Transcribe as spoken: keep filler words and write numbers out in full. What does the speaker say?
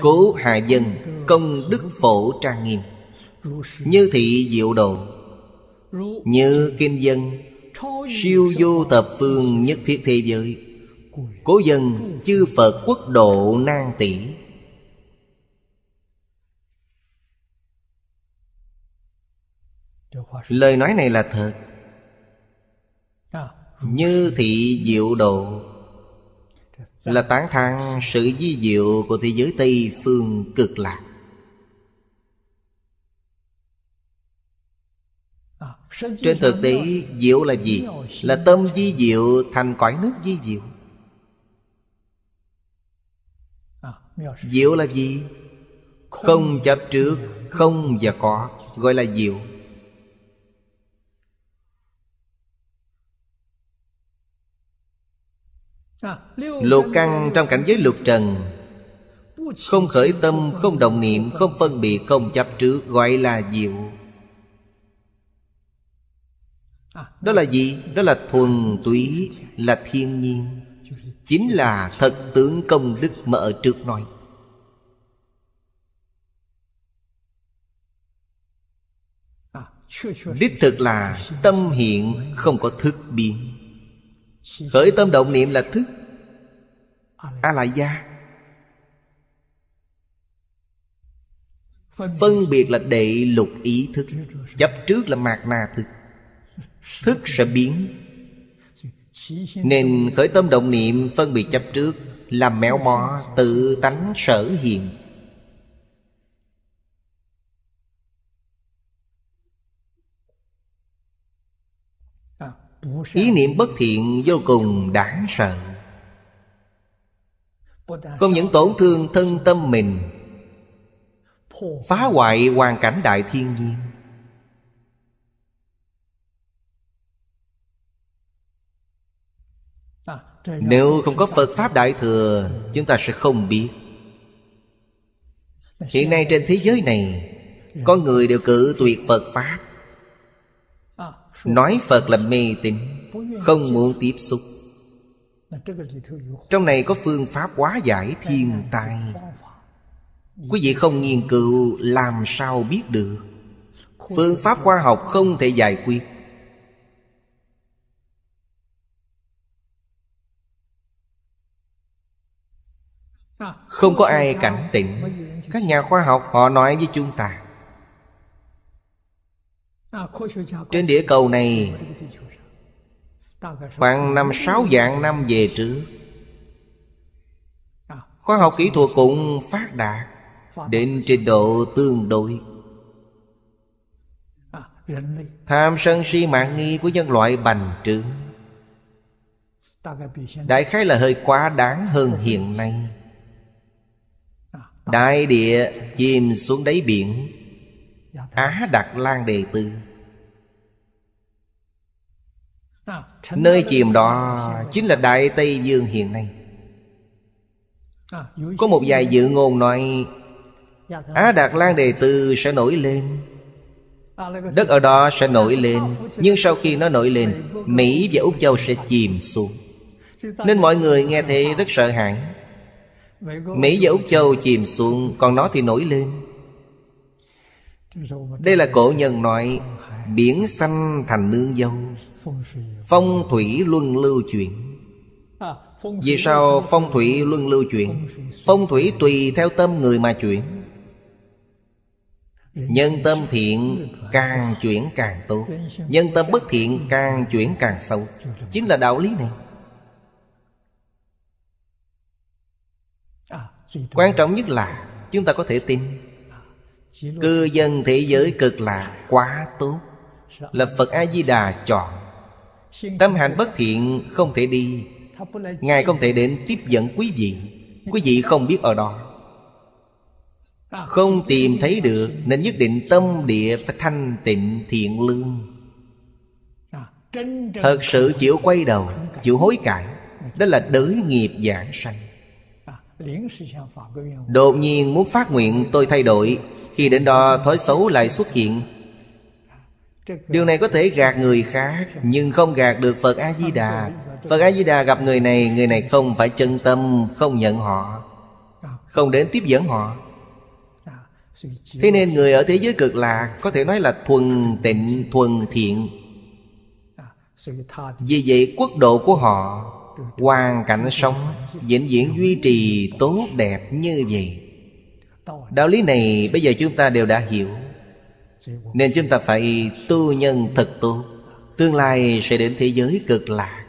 Cố hạ dân, công đức phổ trang nghiêm. Như thị diệu độ, như kim dân, siêu vô tập phương nhất thiết thế giới. Cố dân chư Phật quốc độ nan tỷ. Lời nói này là thật. Như thị diệu độ là tán thán sự vi diệu của thế giới Tây phương Cực Lạc. Trên thực tế diệu là gì? Là tâm vi diệu thành cõi nước vi diệu. Diệu là gì? Không chấp trước không và có, gọi là diệu. Lục căn trong cảnh giới lục trần không khởi tâm, không động niệm, không phân biệt, không chấp trước, gọi là diệu. Đó là gì? Đó là thuần túy, là thiên nhiên, chính là thật tướng công đức mà ở trước nói. Đích thực là tâm hiện không có thức biến. Khởi tâm động niệm là thức, a la gia. Phân biệt là đệ lục ý thức, chấp trước là mạt na thức. Thức sẽ biến, nên khởi tâm động niệm phân biệt chấp trước là méo mó tự tánh sở hiện. Ý niệm bất thiện vô cùng đáng sợ, không những tổn thương thân tâm mình, phá hoại hoàn cảnh đại thiên nhiên. Nếu không có Phật Pháp Đại Thừa, chúng ta sẽ không biết. Hiện nay trên thế giới này, có người đều cự tuyệt Phật Pháp, nói Phật là mê tín, không muốn tiếp xúc. Trong này có phương pháp hóa giải thiên tai. Quý vị không nghiên cứu làm sao biết được? Phương pháp khoa học không thể giải quyết. Không có ai cảnh tỉnh. Các nhà khoa học họ nói với chúng ta, trên địa cầu này khoảng năm sáu vạn năm về trước, khoa học kỹ thuật cũng phát đạt đến trình độ tương đối. Tham sân si mạn nghi của nhân loại bành trướng, đại khái là hơi quá đáng hơn hiện nay. Đại địa chìm xuống đáy biển. Á Đạt Lan Đề Tư, nơi chìm đó chính là Đại Tây Dương hiện nay. Có một vài dự ngôn nói Á Đạt Lan Đề Tư sẽ nổi lên, đất ở đó sẽ nổi lên. Nhưng sau khi nó nổi lên, Mỹ và Úc Châu sẽ chìm xuống. Nên mọi người nghe thấy rất sợ hãi. Mỹ và Úc Châu chìm xuống, còn nó thì nổi lên. Đây là cổ nhân nói biển xanh thành nương dâu, phong thủy luân lưu chuyển. Vì sao phong thủy luân lưu chuyển? Phong thủy tùy theo tâm người mà chuyển. Nhân tâm thiện càng chuyển càng tốt, nhân tâm bất thiện càng chuyển càng xấu. Chính là đạo lý này. Quan trọng nhất là chúng ta có thể tin cư dân thế giới Cực Lạc quá tốt, là Phật A-di-đà chọn. Tâm hành bất thiện không thể đi, Ngài không thể đến tiếp dẫn quý vị. Quý vị không biết ở đó, không tìm thấy được, nên nhất định tâm địa phải thanh tịnh thiện lương. Thật sự chịu quay đầu, chịu hối cải, đó là đới nghiệp giảng sanh. Đột nhiên muốn phát nguyện tôi thay đổi, khi đến đó thói xấu lại xuất hiện. Điều này có thể gạt người khác, nhưng không gạt được Phật A-di-đà. Phật A-di-đà gặp người này, người này không phải chân tâm, không nhận họ, không đến tiếp dẫn họ. Thế nên người ở thế giới cực lạc có thể nói là thuần tịnh, thuần thiện. Vì vậy quốc độ của họ, hoàn cảnh sống vĩnh viễn duy trì tốt đẹp như vậy. Đạo lý này bây giờ chúng ta đều đã hiểu, nên chúng ta phải tu nhân thật tu, tương lai sẽ đến thế giới cực lạc.